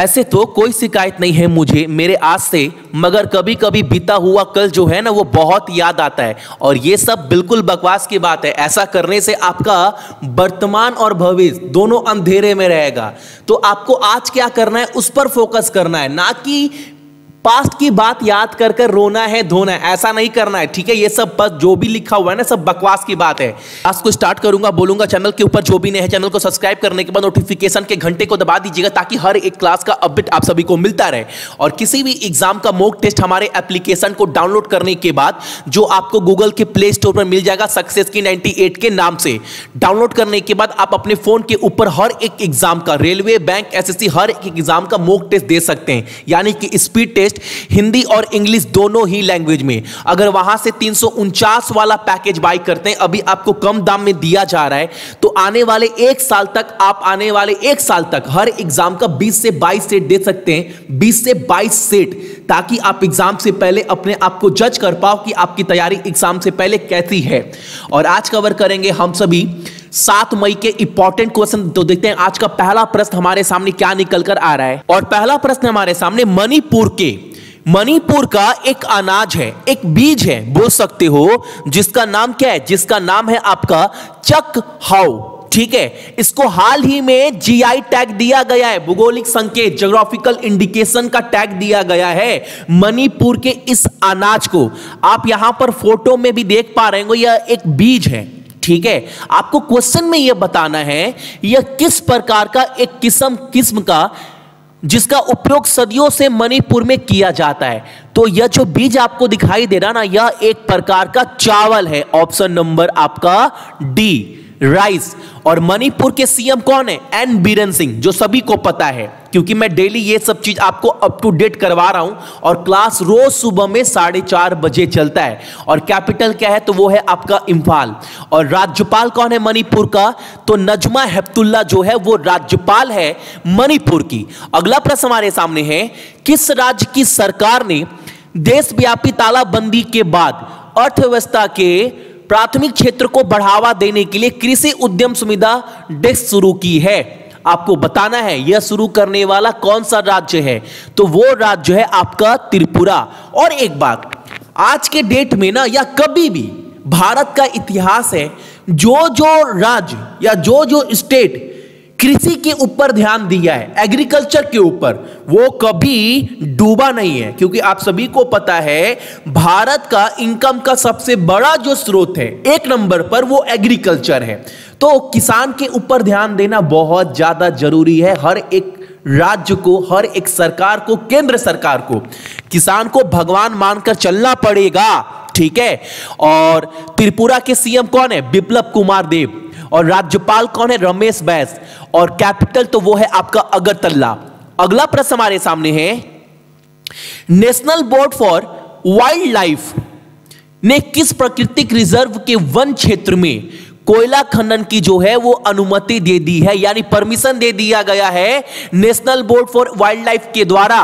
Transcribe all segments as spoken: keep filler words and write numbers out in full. ऐसे तो कोई शिकायत नहीं है मुझे मेरे आज से, मगर कभी कभी बीता हुआ कल जो है ना वो बहुत याद आता है। और ये सब बिल्कुल बकवास की बात है, ऐसा करने से आपका वर्तमान और भविष्य दोनों अंधेरे में रहेगा। तो आपको आज क्या करना है उस पर फोकस करना है, ना कि पास्ट की बात याद कर कर रोना है धोना है, ऐसा नहीं करना है। ठीक है, ये सब बस जो भी लिखा हुआ है ना सब बकवास की बात है। आज को स्टार्ट करूंगा, बोलूंगा चैनल के ऊपर जो भी नए है चैनल को सब्सक्राइब करने के बाद नोटिफिकेशन के घंटे को दबा दीजिएगा, ताकि हर एक क्लास का अपडेट आप सभी को मिलता रहे। और किसी भी एग्जाम का मॉक टेस्ट हमारे एप्लीकेशन को डाउनलोड करने के बाद जो आपको गूगल के प्ले स्टोर पर मिल जाएगा सक्सेस की नाइनटी एट के नाम से, डाउनलोड करने के बाद आप अपने फोन के ऊपर हर एक एग्जाम का railway bank S S C हर एक एग्जाम का मॉक टेस्ट दे सकते हैं, यानी कि स्पीड टेस्ट हिंदी और इंग्लिश दोनों ही लैंग्वेज में। अगर वहां से तीन सौ उनचास वाला पैकेज बाय करते हैं, अभी आपको कम दाम में दिया जा रहा है, तो आने वाले एक साल तक आप आने वाले एक साल तक हर एग्जाम का बीस से बाईस सेट दे सकते हैं, बीस से बाईस सेट, ताकि आप एग्जाम से पहले अपने आप को जज कर पाओ कि आपकी तैयारी एग्जाम से पहले कैसी है। और आज कवर करेंगे हम सभी सात मई के इंपॉर्टेंट क्वेश्चन। तो देखते हैं आज का पहला प्रश्न हमारे सामने क्या निकल कर आ रहा है। और पहला प्रश्न हमारे सामने मणिपुर के मणिपुर का एक अनाज है, एक बीज है बोल सकते हो, जिसका नाम क्या है, जिसका नाम है आपका चक हाऊ। ठीक है, इसको हाल ही में जीआई टैग दिया गया है, भूगोलिक संकेत ज्योग्राफिकल इंडिकेशन का टैग दिया गया है मणिपुर के इस अनाज को। आप यहां पर फोटो में भी देख पा रहे हो, यह एक बीज है। ठीक है, आपको क्वेश्चन में यह बताना है यह किस प्रकार का एक किस्म किस्म का जिसका उपयोग सदियों से मणिपुर में किया जाता है। तो यह जो बीज आपको दिखाई दे रहा ना, यह एक प्रकार का चावल है, ऑप्शन नंबर आपका डी राइस। और मणिपुर के सीएम कौन है, एन बीरेन सिंह, जो सभी को पता है क्योंकि मैं डेली ये सब चीज आपको अप टू डेट करवा रहा हूं। और क्लास रोज सुबह में साढ़े चार बजे चलता है। और कैपिटल क्या है, तो वो है आपका इम्फाल। और राज्यपाल कौन है मणिपुर का, तो नजमा हेप्तुल्ला जो है वो राज्यपाल है मणिपुर की। अगला प्रश्न हमारे सामने है, किस राज्य की सरकार ने देशव्यापी तालाबंदी के बाद अर्थव्यवस्था के प्राथमिक क्षेत्र को बढ़ावा देने के लिए कृषि उद्यम सुविधा डेस्क शुरू की है। आपको बताना है यह शुरू करने वाला कौन सा राज्य है, तो वो राज्य है आपका त्रिपुरा। और एक बात, आज के डेट में ना या कभी भी भारत का इतिहास है, जो जो राज्य या जो जो स्टेट कृषि के ऊपर ध्यान दिया है, एग्रीकल्चर के ऊपर, वो कभी डूबा नहीं है। क्योंकि आप सभी को पता है भारत का इनकम का सबसे बड़ा जो स्रोत है एक नंबर पर वो एग्रीकल्चर है। तो किसान के ऊपर ध्यान देना बहुत ज्यादा जरूरी है। हर एक राज्य को, हर एक सरकार को, केंद्र सरकार को किसान को भगवान मानकर चलना पड़ेगा। ठीक है, और त्रिपुरा के सीएम कौन है, विप्लब कुमार देव। और राज्यपाल कौन है, रमेश बैस। और कैपिटल तो वो है आपका अगरतला। अगला प्रश्न हमारे सामने है, national board for wildlife ने किस प्राकृतिक रिजर्व के वन क्षेत्र में कोयला खनन की जो है वो अनुमति दे दी है, यानी परमिशन दे दिया गया है national board for wildlife के द्वारा,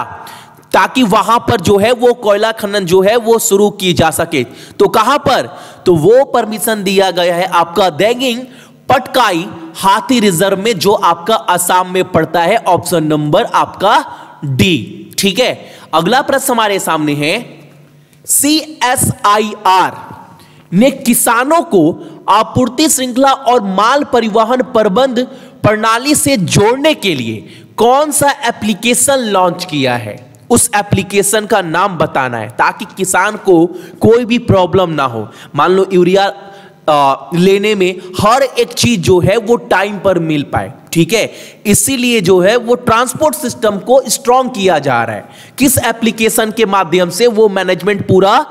ताकि वहां पर जो है वो कोयला खनन जो है वो शुरू की जा सके। तो कहां पर, तो वो परमिशन दिया गया है आपका दैगिंग पटकाई हाथी रिजर्व में, जो आपका असम में पड़ता है, ऑप्शन नंबर आपका डी। ठीक है, अगला प्रश्न हमारे सामने है, सी एस आई आर ने किसानों को आपूर्ति श्रृंखला और माल परिवहन प्रबंध प्रणाली से जोड़ने के लिए कौन सा एप्लीकेशन लॉन्च किया है, उस एप्लीकेशन का नाम बताना है, ताकि किसान को कोई भी प्रॉब्लम ना हो। मान लो यूरिया आ, लेने में हर एक चीज जो है वो टाइम पर मिल पाए। ठीक है, इसीलिए जो है वो ट्रांसपोर्ट सिस्टम को स्ट्रॉन्ग किया जा रहा है। किस एप्लीकेशन के माध्यम से वो मैनेजमेंट पूरा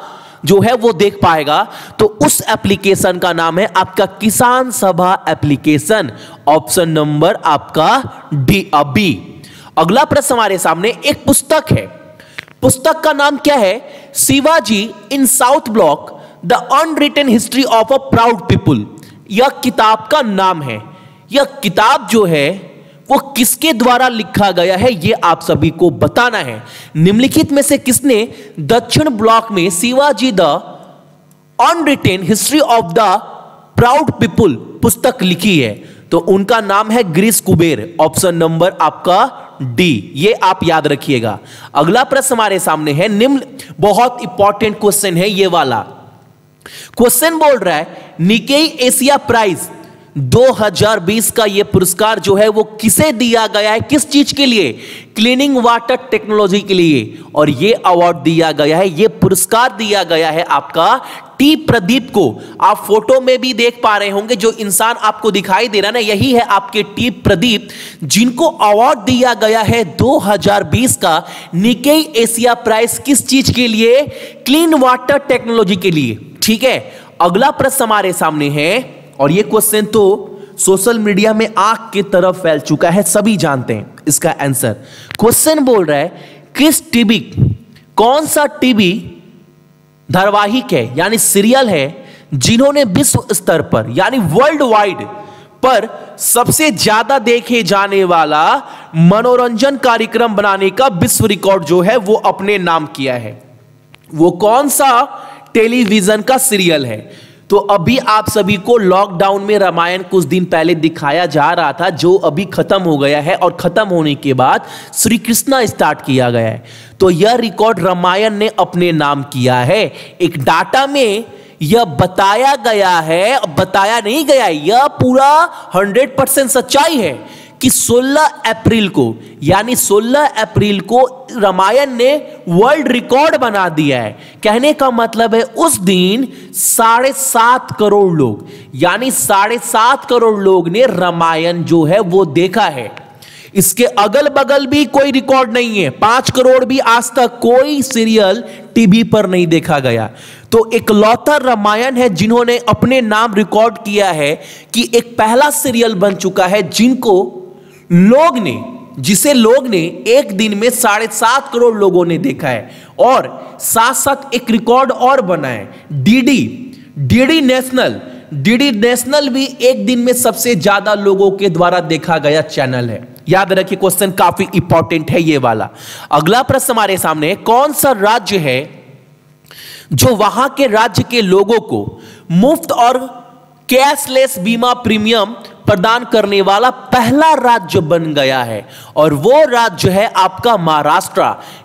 जो है वो देख पाएगा, तो उस एप्लीकेशन का नाम है आपका Kisan Sabha application, option number आपका डी अभी। अगला प्रश्न हमारे सामने एक पुस्तक है, पुस्तक का नाम क्या है, Shivaji in South Block the unwritten history of a proud people, यह किताब का नाम है। यह किताब जो है वो किसके द्वारा लिखा गया है, यह आप सभी को बताना है। निम्नलिखित में से किसने दक्षिण ब्लॉक में Shivaji the unwritten history of the proud people पुस्तक लिखी है, तो उनका नाम है ग्रीस कुबेर, ऑप्शन नंबर आपका डी, ये आप याद रखिएगा। अगला प्रश्न हमारे सामने है निम्न, बहुत इंपॉर्टेंट क्वेश्चन है ये वाला। क्वेश्चन बोल रहा है निकेई एशिया प्राइज दो हज़ार बीस का ये पुरस्कार जो है वो किसे दिया गया है, किस चीज के लिए? क्लीनिंग वाटर टेक्नोलॉजी के लिए। और ये अवार्ड दिया गया है, ये पुरस्कार दिया गया है आपका टी प्रदीप को। आप फोटो में भी देख पा रहे होंगे, जो इंसान आपको दिखाई दे रहा ना, यही है आपके टी प्रदीप, जिनको अवार्ड दिया गया है दो हज़ार बीस का निकेई एशिया प्राइज, किस चीज के लिए? क्लीन वाटर टेक्नोलॉजी के लिए। ठीक है, अगला प्रश्न हमारे सामने है, और ये क्वेश्चन तो सोशल मीडिया में आग की तरह फैल चुका है, सभी जानते हैं इसका आंसर। क्वेश्चन बोल रहा है किस टीवी, कौन सा टीवी धारावाहिक है यानी सीरियल है जिन्होंने विश्व स्तर पर यानी वर्ल्ड वाइड पर सबसे ज्यादा देखे जाने वाला मनोरंजन कार्यक्रम बनाने का विश्व रिकॉर्ड जो है वो अपने नाम किया है, वो कौन सा टेलीविजन का सीरियल है? तो अभी आप सभी को लॉकडाउन में रामायण कुछ दिन पहले दिखाया जा रहा था, जो अभी खत्म हो गया है, और खत्म होने के बाद श्री कृष्णा स्टार्ट किया गया है। तो यह रिकॉर्ड रामायण ने अपने नाम किया है। एक डाटा में यह बताया गया है, बताया नहीं गया है, यह पूरा हंड्रेड परसेंट सच्चाई है कि सोलह अप्रैल को यानी सोलह अप्रैल को रामायण ने वर्ल्ड रिकॉर्ड बना दिया है। कहने का मतलब है उस दिन साढ़े सात करोड़ लोग यानी साढ़े सात करोड़ लोग ने रामायण जो है वो देखा है। इसके अगल बगल भी कोई रिकॉर्ड नहीं है, पांच करोड़ भी आज तक कोई सीरियल टीवी पर नहीं देखा गया। तो एकलौता रामायण है जिन्होंने अपने नाम रिकॉर्ड किया है कि एक पहला सीरियल बन चुका है जिनको लोग ने, जिसे लोग ने एक दिन में साढ़े सात करोड़ लोगों ने देखा है। और साथ साथ एक रिकॉर्ड और बना है DD, DD National, DD National भी एक दिन में सबसे ज्यादा लोगों के द्वारा देखा गया चैनल है। याद रखिए क्वेश्चन काफी इंपॉर्टेंट है ये वाला। अगला प्रश्न हमारे सामने है कौन सा राज्य है जो वहां के राज्य के लोगों को मुफ्त और कैशलेस बीमा प्रीमियम प्रदान करने वाला पहला राज्य बन गया है? और वो राज्य है आपका महाराष्ट्र।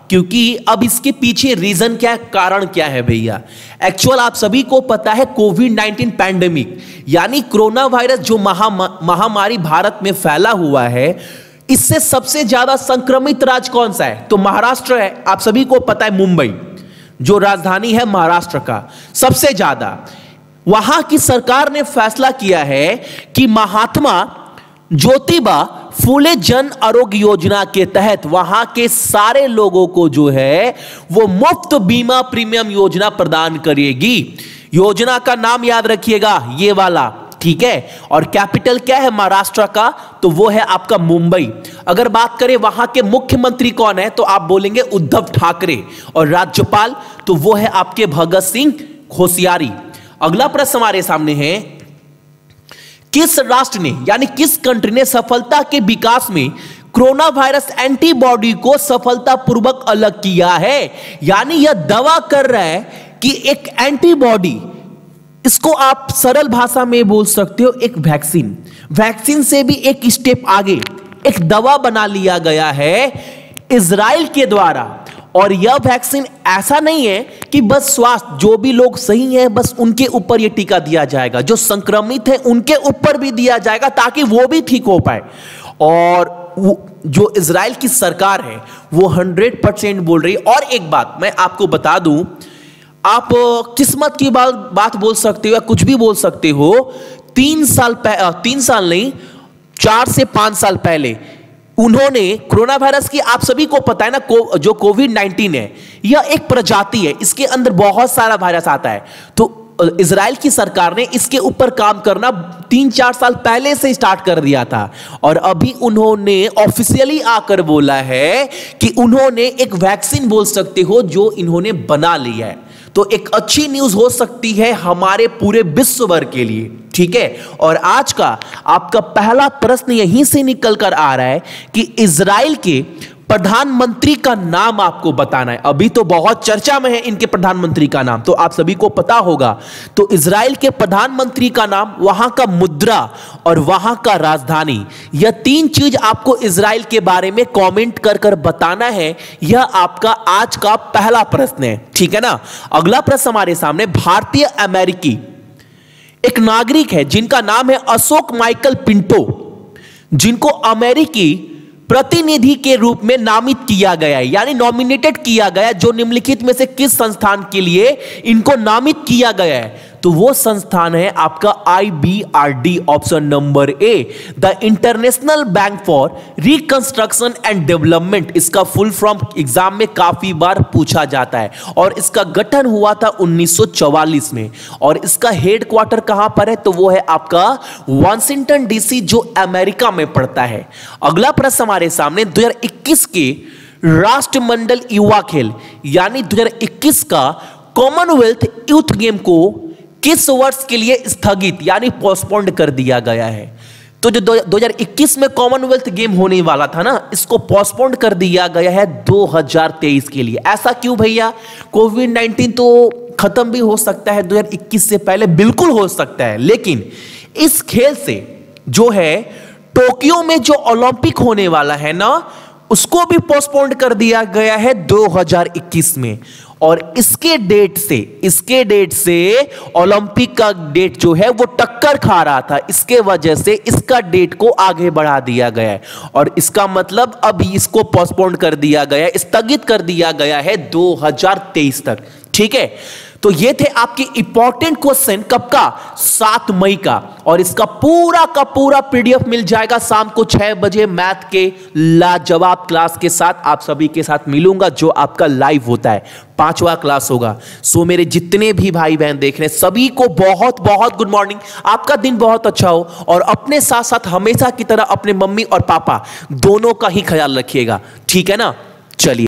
क्योंकि अब इसके पीछे रीजन क्या है, कारण क्या है भैया? एक्चुअल आप सभी को पता है कोविड नाइनटीन पैंडेमिक यानी कोरोना वायरस जो महा महामारी भारत में फैला हुआ है, इससे सबसे ज्यादा संक्रमित राज्य कौन सा है? तो महाराष्ट्र है। आप सभी को पता है मुंबई जो राजधानी है महाराष्ट्र का, सबसे ज्यादा वहां की सरकार ने फैसला किया है कि महात्मा ज्योतिबा फूले जन आरोग्य योजना के तहत वहां के सारे लोगों को जो है वो मुफ्त बीमा प्रीमियम योजना प्रदान करेगी। योजना का नाम याद रखिएगा ये वाला, ठीक है। और कैपिटल क्या है महाराष्ट्र का? तो वो है आपका मुंबई। अगर बात करें वहां के मुख्यमंत्री कौन है, तो आप बोलेंगे उद्धव ठाकरे। और राज्यपाल तो वो है आपके भगत सिंह कोश्यारी। अगला प्रश्न हमारे सामने है किस राष्ट्र ने यानी किस कंट्री ने सफलता के विकास में कोरोना वायरस एंटीबॉडी को सफलतापूर्वक अलग किया है? यानी यह दावा कर रहा है कि एक एंटीबॉडी, इसको आप सरल भाषा में बोल सकते हो एक वैक्सीन, वैक्सीन से भी एक स्टेप आगे एक दवा बना लिया गया है इजराइल के द्वारा। और यह वैक्सीन ऐसा नहीं है कि बस स्वास्थ्य, जो भी लोग सही हैं बस उनके ऊपर यह टीका दिया जाएगा, जो संक्रमित हैं उनके ऊपर भी दिया जाएगा ताकि वो भी ठीक हो पाए। और जो इजराइल की सरकार है वो हंड्रेड परसेंट बोल रही है। और एक बात मैं आपको बता दूं, आप किस्मत की बात बात बोल सकते हो या कुछ भी बोल सकते हो, तीन साल तीन साल नहीं चार से पांच साल पहले उन्होंने कोरोना वायरस की, आप सभी को पता है ना, को, जो कोविड नाइनटीन है यह एक प्रजाति है, इसके अंदर बहुत सारा वायरस आता है। तो इजराइल की सरकार ने इसके ऊपर काम करना तीन चार साल पहले से स्टार्ट कर दिया था। और अभी उन्होंने ऑफिशियली आकर बोला है कि उन्होंने एक वैक्सीन बोल सकते हो जो इन्होंने बना ली है। तो एक अच्छी न्यूज हो सकती है हमारे पूरे विश्व भर के लिए, ठीक है। और आज का आपका पहला प्रश्न यहीं से निकल कर आ रहा है कि इजराइल के प्रधानमंत्री का नाम आपको बताना है। अभी तो बहुत चर्चा में है इनके प्रधानमंत्री का नाम, तो आप सभी को पता होगा। तो इजराइल के प्रधानमंत्री का नाम, वहां का मुद्रा और वहां का राजधानी, यह तीन चीज आपको इजराइल के बारे में कमेंट कर कर बताना है। यह आपका आज का पहला प्रश्न है, ठीक है ना। अगला प्रश्न हमारे सामने, भारतीय अमेरिकी एक नागरिक है जिनका नाम है अशोक माइकल पिंटो, जिनको अमेरिकी प्रतिनिधि के रूप में नामित किया गया है, यानी नॉमिनेटेड किया गया है, जो निम्नलिखित में से किस संस्थान के लिए इनको नामित किया गया है? तो वो संस्थान है आपका I B R D, option number A, the international bank for reconstruction and development. इसका फुल फॉर्म एग्जाम में काफी बार पूछा जाता है और इसका गठन हुआ था उन्नीस सौ चौवालीस में और इसका हेडक्वार्टर कहां पर है? तो वो है आपका वाशिंगटन डी सी, जो अमेरिका में पड़ता है। अगला प्रश्न हमारे सामने दो हज़ार इक्कीस के राष्ट्रमंडल युवा खेल यानी दो हज़ार इक्कीस का कॉमनवेल्थ यूथ गेम को किस वर्ष के लिए स्थगित यानी पोस्टपोन्ड कर दिया गया है? तो जो दो हज़ार इक्कीस में कॉमनवेल्थ गेम होने वाला था ना, इसको पोस्टपोन्ड कर दिया गया है दो हज़ार तेईस के लिए। ऐसा क्यों भैया? कोविड नाइन्टीन तो खत्म भी हो सकता है दो हज़ार इक्कीस से पहले, बिल्कुल हो सकता है, लेकिन इस खेल से जो है टोक्यो में जो ओलंपिक होने वाला है ना, उसको भी पोस्टपोन्ड कर दिया गया है दो हज़ार इक्कीस में। और इसके डेट से इसके डेट से ओलंपिक का डेट जो है वो टक्कर खा रहा था, इसके वजह से इसका डेट को आगे बढ़ा दिया गया है और इसका मतलब अभी इसको पोस्टपोन्ड कर दिया गया है, स्थगित कर दिया गया है दो हज़ार तेईस तक, ठीक है। तो ये थे आपके इंपॉर्टेंट क्वेश्चन, कब का? सात मई का। और इसका पूरा का पूरा पीडीएफ मिल जाएगा शाम को छह बजे मैथ के लाजवाब क्लास के साथ। आप सभी के साथ मिलूंगा जो आपका लाइव होता है, पांचवा क्लास होगा। सो मेरे जितने भी भाई बहन देख रहे हैं सभी को बहुत बहुत गुड मॉर्निंग, आपका दिन बहुत अच्छा हो और अपने साथ साथ हमेशा की तरह अपने मम्मी और पापा दोनों का ही ख्याल रखिएगा, ठीक है ना। चलिए।